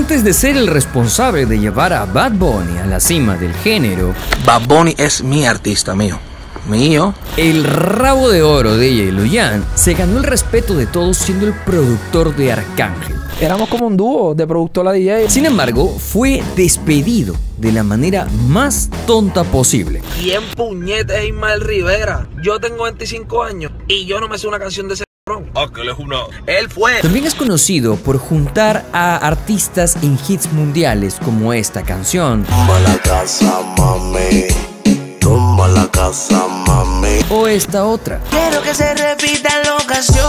Antes de ser el responsable de llevar a Bad Bunny a la cima del género, Bad Bunny es mi artista mío. El rabo de oro de DJ Luian se ganó el respeto de todos siendo el productor de Arcángel. Éramos como un dúo de productor a DJ. Sin embargo, fue despedido de la manera más tonta posible. ¿Quién puñete es Ismael Rivera? Yo tengo 25 años y yo no me sé una canción de ese. Él fue. También es conocido por juntar a artistas en hits mundiales como esta canción. Toma la casa, mami. Toma la casa, mami. O esta otra. Quiero que se repita la ocasión.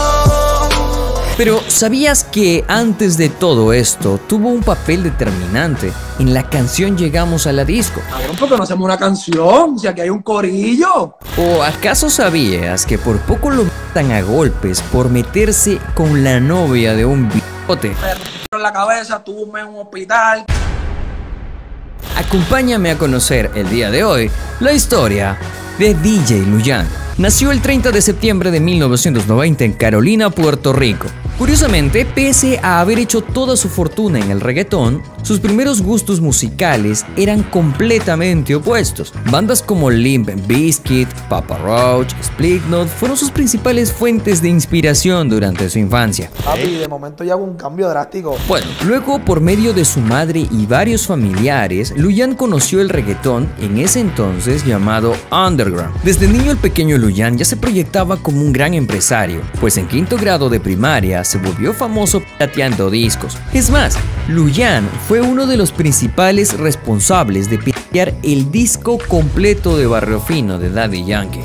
Pero ¿sabías que antes de todo esto tuvo un papel determinante en la canción Llegamos a la Disco? A ver, ¿por qué no hacemos una canción? Si aquí hay un corillo. ¿O acaso sabías que por poco lo matan a golpes por meterse con la novia de un bigote? Me en la cabeza, tuve en un hospital. Acompáñame a conocer el día de hoy la historia de DJ Luian. Nació el 30 de septiembre de 1990 en Carolina, Puerto Rico. Curiosamente, pese a haber hecho toda su fortuna en el reggaetón, sus primeros gustos musicales eran completamente opuestos. Bandas como Limp Bizkit, Papa Roach, Slipknot fueron sus principales fuentes de inspiración durante su infancia. Papi, de momento ya hago un cambio drástico. Bueno, luego por medio de su madre y varios familiares, Luian conoció el reggaetón en ese entonces llamado underground. Desde niño el pequeño Luian ya se proyectaba como un gran empresario, pues en quinto grado de primaria se volvió famoso plateando discos. Es más, Luian fue uno de los principales responsables de piratear el disco completo de Barrio Fino de Daddy Yankee.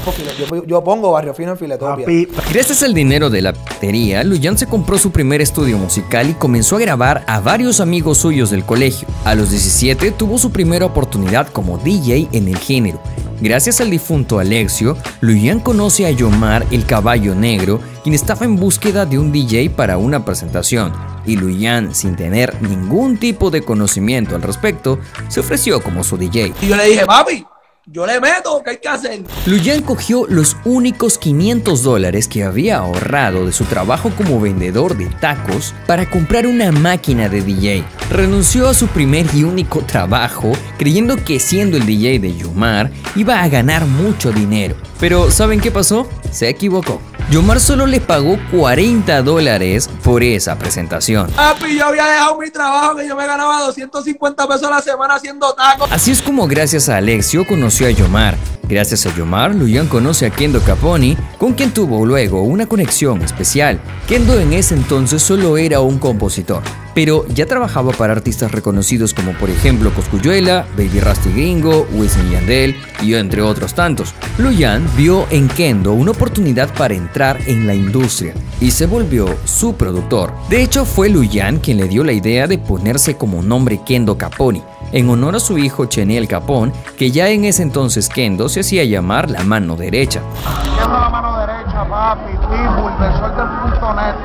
Yo pongo Barrio Fino en Filetopia. Gracias al dinero de la piratería, Luian se compró su primer estudio musical y comenzó a grabar a varios amigos suyos del colegio. A los 17 tuvo su primera oportunidad como DJ en el género. Gracias al difunto Alexio, Luian conoce a Jomar, el caballo negro, quien estaba en búsqueda de un DJ para una presentación, y Luian, sin tener ningún tipo de conocimiento al respecto, se ofreció como su DJ. Y yo le dije, papi, yo le meto, ¿qué hay que hacer? Luian cogió los únicos $500 que había ahorrado de su trabajo como vendedor de tacos para comprar una máquina de DJ. Renunció a su primer y único trabajo, creyendo que siendo el DJ de Yomar iba a ganar mucho dinero. Pero ¿saben qué pasó? Se equivocó. Yomar solo le pagó $40 por esa presentación. Papi, yo había dejado mi trabajo que yo me ganaba 250 pesos a la semana haciendo tacos. Así es como gracias a Alexio conoció a Yomar. Gracias a Yomar, Luian conoce a Kendo Kaponi, con quien tuvo luego una conexión especial. Kendo en ese entonces solo era un compositor, pero ya trabajaba para artistas reconocidos como por ejemplo Cosculluela, Baby Rasta y Gringo, Wisin y Yandel y entre otros tantos. Luian vio en Kendo una oportunidad para entrar en la industria y se volvió su productor. De hecho, fue Luian quien le dio la idea de ponerse como nombre Kendo Kaponi, en honor a su hijo Cheniel Capone, que ya en ese entonces Kendo se hacía llamar la mano derecha. ¿Qué es la mano derecha, papi? Pitbull, inversor del punto net.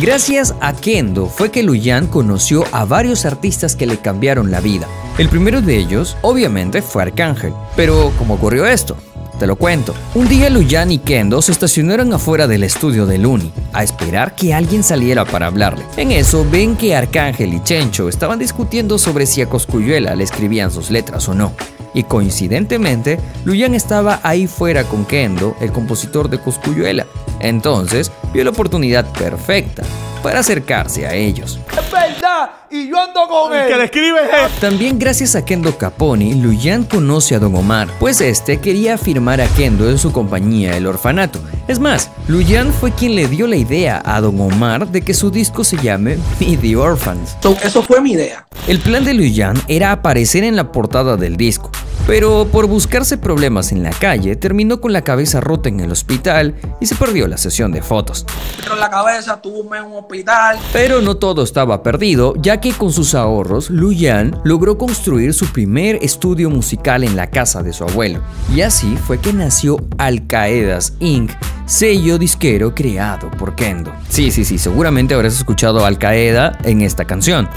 Gracias a Kendo fue que Luian conoció a varios artistas que le cambiaron la vida. El primero de ellos, obviamente, fue Arcángel. Pero ¿cómo ocurrió esto? Te lo cuento. Un día Luian y Kendo se estacionaron afuera del estudio de Luni a esperar que alguien saliera para hablarle. En eso ven que Arcángel y Chencho estaban discutiendo sobre si a Cosculluela le escribían sus letras o no. Y coincidentemente, Luian estaba ahí fuera con Kendo, el compositor de Cosculluela. Entonces, vio la oportunidad perfecta para acercarse a ellos. Y yo ando con él. Que le escribe. También gracias a Kendo Kaponi, Luian conoce a Don Omar, pues este quería firmar a Kendo en su compañía El Orfanato. Es más, Luian fue quien le dio la idea a Don Omar de que su disco se llame The Orphans. Eso fue mi idea. El plan de Luian era aparecer en la portada del disco, pero por buscarse problemas en la calle, terminó con la cabeza rota en el hospital y se perdió la sesión de fotos. Pero la cabeza tuvo en un hospital. Pero no todo estaba perdido, ya que con sus ahorros, Luian logró construir su primer estudio musical en la casa de su abuelo. Y así fue que nació Alkaedas Inc., sello disquero creado por Kendo. Sí, seguramente habrás escuchado Al-Qaeda en esta canción.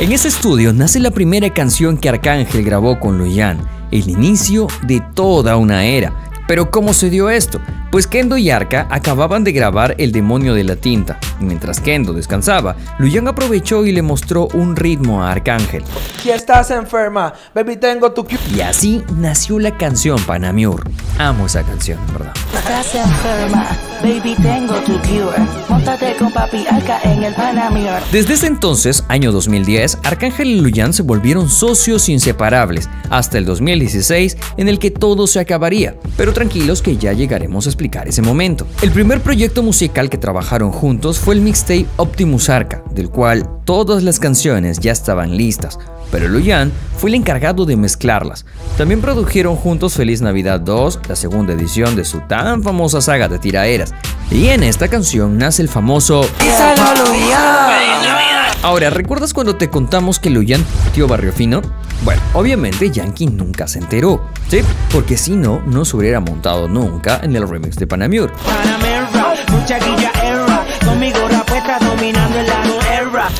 En ese estudio nace la primera canción que Arcángel grabó con Luian, el inicio de toda una era. Pero ¿cómo se dio esto? pues Kendo y Arca acababan de grabar El Demonio de la Tinta. Mientras Kendo descansaba, Luian aprovechó y le mostró un ritmo a Arcángel. Si estás enferma, baby, tengo tu... Y así nació la canción Panamiur. Amo esa canción, ¿verdad? Estás enferma, baby, tengo tu cure. Móntate con papi Arca en el Panamiur. Desde ese entonces, año 2010, Arcángel y Luian se volvieron socios inseparables, hasta el 2016, en el que todo se acabaría. Pero tranquilos que ya llegaremos a explicar ese momento. El primer proyecto musical que trabajaron juntos fue el mixtape Optimus Arca, del cual todas las canciones ya estaban listas, pero Luian fue el encargado de mezclarlas. También produjeron juntos Feliz Navidad 2, la segunda edición de su tan famosa saga de tiraderas, y en esta canción nace el famoso Luian. Ahora, ¿recuerdas cuando te contamos que Luian tío Barrio Fino? Bueno, obviamente Yankee nunca se enteró, ¿sí? Porque si no, no se hubiera montado nunca en el remix de Panamiur.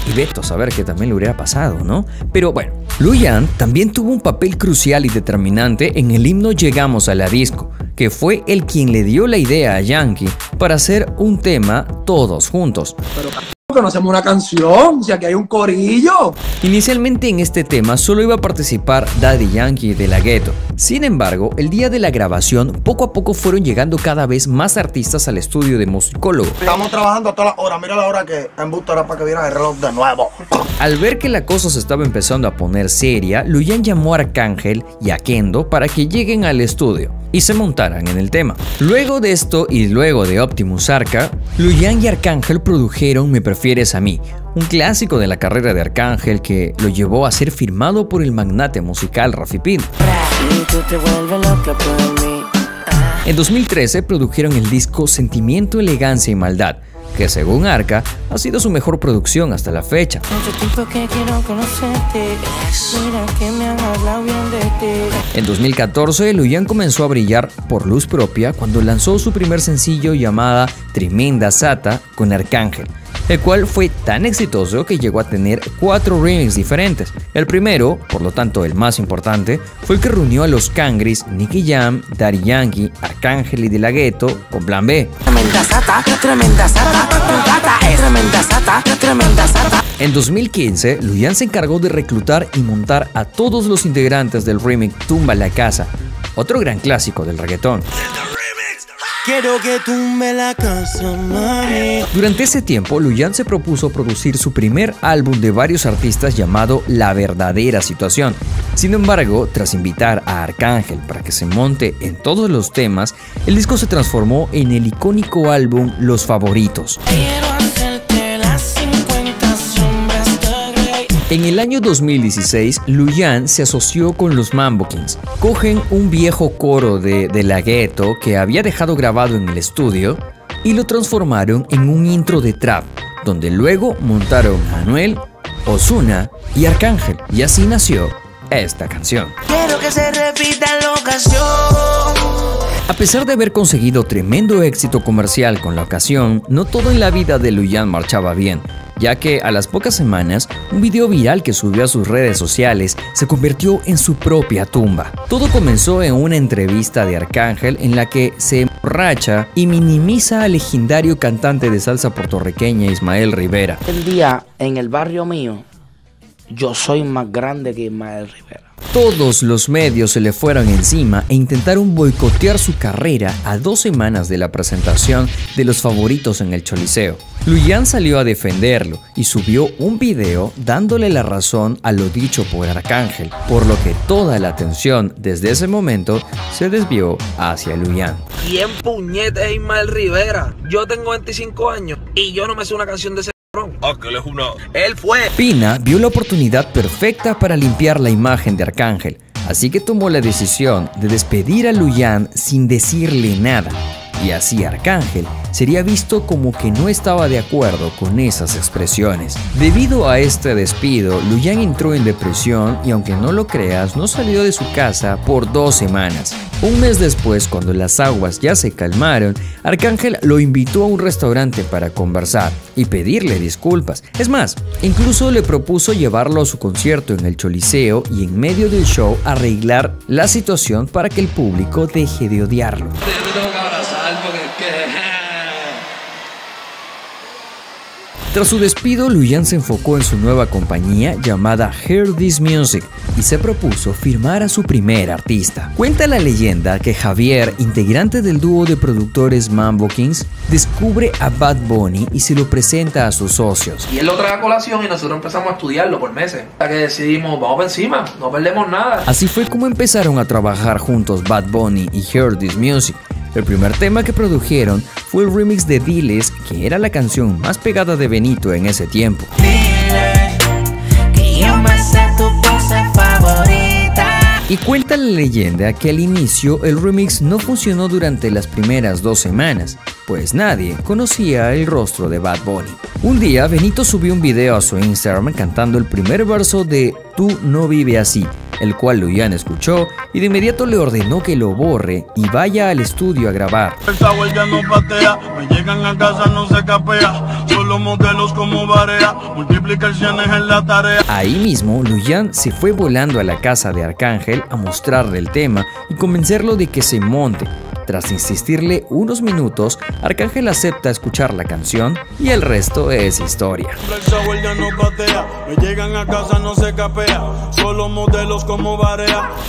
Y veto a saber que también le hubiera pasado, ¿no? Pero bueno, Luian también tuvo un papel crucial y determinante en el himno Llegamos a la Disco, que fue el quien le dio la idea a Yankee para hacer un tema todos juntos. Conocemos una canción, o sea que hay un corillo. Inicialmente en este tema solo iba a participar Daddy Yankee de la Ghetto. Sin embargo, el día de la grabación, poco a poco fueron llegando cada vez más artistas al estudio de musicólogo. Estamos trabajando a todas las horas, mira la hora que en busca era para que viera el reloj de nuevo. Al ver que la cosa se estaba empezando a poner seria, Luian llamó a Arcángel y a Kendo para que lleguen al estudio y se montaran en el tema. Luego de esto y luego de Optimus Arca, Luian y Arcángel produjeron Me Prefieres a Mí, un clásico de la carrera de Arcángel que lo llevó a ser firmado por el magnate musical Rafi Pina. En 2013 produjeron el disco Sentimiento, Elegancia y Maldad, que según Arca ha sido su mejor producción hasta la fecha. En 2014, Luian comenzó a brillar por luz propia cuando lanzó su primer sencillo llamada Tremenda Sata con Arcángel, el cual fue tan exitoso que llegó a tener 4 remixes diferentes. El primero, por lo tanto el más importante, fue el que reunió a los Cangris, Nicky Jam, Daddy Yankee, Arcángel y de la Ghetto con Plan B. En 2015, Luian se encargó de reclutar y montar a todos los integrantes del remix Tumba la Casa, otro gran clásico del reggaetón. Quiero que tumbe la casa, mami. Durante ese tiempo, Luian se propuso producir su primer álbum de varios artistas llamado La Verdadera Situación. Sin embargo, tras invitar a Arcángel para que se monte en todos los temas, el disco se transformó en el icónico álbum Los Favoritos. En el año 2016, Luian se asoció con los Mambo Kings. Cogen un viejo coro de la Ghetto que había dejado grabado en el estudio y lo transformaron en un intro de trap, donde luego montaron a Anuel, Osuna y Arcángel. Y así nació esta canción. Quiero que se repita la ocasión. A pesar de haber conseguido tremendo éxito comercial con la ocasión, no todo en la vida de Luian marchaba bien, ya que a las pocas semanas, un video viral que subió a sus redes sociales se convirtió en su propia tumba. Todo comenzó en una entrevista de Arcángel en la que se emborracha y minimiza al legendario cantante de salsa puertorriqueña Ismael Rivera. El día en el barrio mío, yo soy más grande que Ismael Rivera. Todos los medios se le fueron encima e intentaron boicotear su carrera a 2 semanas de la presentación de Los Favoritos en el Choliseo. Luian salió a defenderlo y subió un video dándole la razón a lo dicho por Arcángel, por lo que toda la atención desde ese momento se desvió hacia Luian. ¿Quién puñete es Ismael Rivera? Yo tengo 25 años y yo no me sé una canción de ese... Él fue. Pina vio la oportunidad perfecta para limpiar la imagen de Arcángel, así que tomó la decisión de despedir a Luian sin decirle nada, y así Arcángel sería visto como que no estaba de acuerdo con esas expresiones. Debido a este despido, Luian entró en depresión y, aunque no lo creas, no salió de su casa por 2 semanas. Un mes después, cuando las aguas ya se calmaron, Arcángel lo invitó a un restaurante para conversar y pedirle disculpas. Es más, incluso le propuso llevarlo a su concierto en el Choliseo y, en medio del show, arreglar la situación para que el público deje de odiarlo. Te tengo que abrazar porque... Tras su despido, Luian se enfocó en su nueva compañía llamada Hear This Music y se propuso firmar a su primer artista. Cuenta la leyenda que Javier, integrante del dúo de productores Mambo Kings, descubre a Bad Bunny y se lo presenta a sus socios. Y él lo trae a colación y nosotros empezamos a estudiarlo por meses, hasta que decidimos, vamos para encima, no perdemos nada. Así fue como empezaron a trabajar juntos Bad Bunny y Hear This Music. El primer tema que produjeron fue el remix de Diles, que era la canción más pegada de Benito en ese tiempo. Y cuenta la leyenda que al inicio el remix no funcionó durante las primeras 2 semanas, pues nadie conocía el rostro de Bad Bunny. Un día Benito subió un video a su Instagram cantando el primer verso de Tú no vive así, el cual Luian escuchó y de inmediato le ordenó que lo borre y vaya al estudio a grabar. Ahí mismo Luian se fue volando a la casa de Arcángel a mostrarle el tema y convencerlo de que se monte. Tras insistirle unos minutos, Arcángel acepta escuchar la canción y el resto es historia.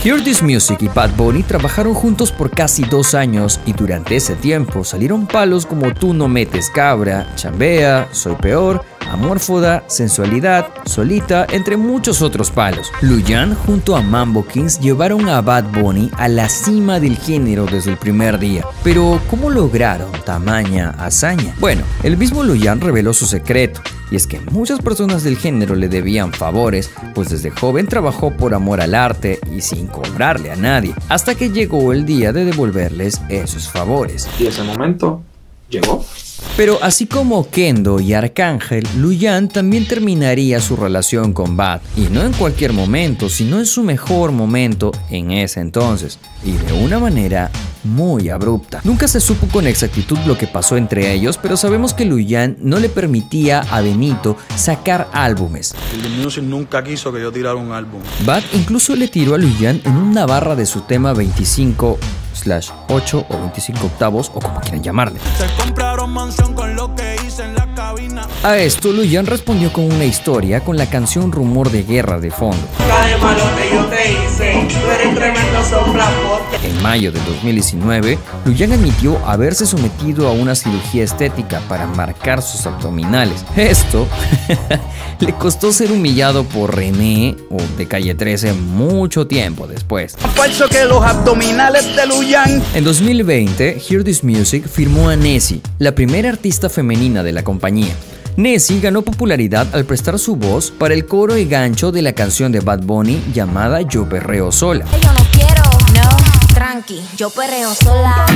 Hear This Music y Bad Bunny trabajaron juntos por casi 2 años y durante ese tiempo salieron palos como Tú no metes cabra, Chambea, Soy peor, Amórfoda, Sensualidad, Solita, entre muchos otros palos. Luian junto a Mambo Kings llevaron a Bad Bunny a la cima del género desde el primer día. Pero ¿cómo lograron tamaña hazaña? Bueno, el mismo Luian reveló su secreto, y es que muchas personas del género le debían favores, pues desde joven trabajó por amor al arte y sin cobrarle a nadie, hasta que llegó el día de devolverles esos favores. Y ese momento llegó. Pero así como Kendo y Arcángel, Luian también terminaría su relación con Bad, y no en cualquier momento, sino en su mejor momento en ese entonces, y de una manera muy abrupta. Nunca se supo con exactitud lo que pasó entre ellos, pero sabemos que Luian no le permitía a Benito sacar álbumes. El Music nunca quiso que yo tirara un álbum. Bad incluso le tiró a Luian en una barra de su tema 25/8 o 25 octavos o como quieran llamarle. A esto Luian respondió con una historia con la canción Rumor de Guerra de fondo. En mayo de 2019, Luian admitió haberse sometido a una cirugía estética para marcar sus abdominales. Esto le costó ser humillado por René o de Calle 13 mucho tiempo después. Falso que los abdominales de Luian. En 2020, Hear This Music firmó a Nessie, la primera artista femenina de la compañía. Nessie ganó popularidad al prestar su voz para el coro y gancho de la canción de Bad Bunny llamada Yo perreo sola. Yo no quiero, no, tranqui, yo perreo sola.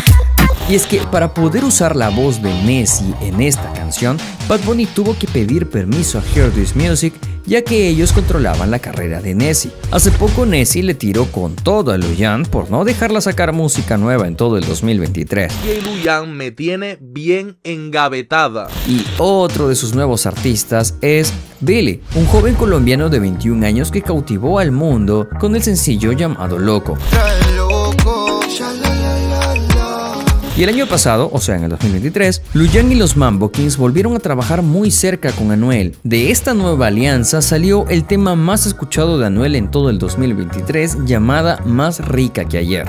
Y es que para poder usar la voz de Nessie en esta canción, Bad Bunny tuvo que pedir permiso a Hear This Music, ya que ellos controlaban la carrera de Nessie. Hace poco Nessie le tiró con todo a Luian por no dejarla sacar música nueva en todo el 2023. Y Luian me tiene bien engavetada. Y otro de sus nuevos artistas es Billy, un joven colombiano de 21 años que cautivó al mundo con el sencillo llamado Loco. Y el año pasado, o sea en el 2023, Luian y los Mambo Kings volvieron a trabajar muy cerca con Anuel. De esta nueva alianza salió el tema más escuchado de Anuel en todo el 2023, llamada Más Rica que Ayer.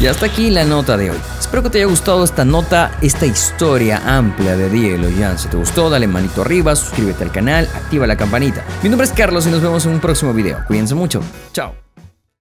Y hasta aquí la nota de hoy. Espero que te haya gustado esta nota, esta historia amplia de DJ Luian. Si te gustó, dale manito arriba, suscríbete al canal, activa la campanita. Mi nombre es Carlos y nos vemos en un próximo video. Cuídense mucho. Chao.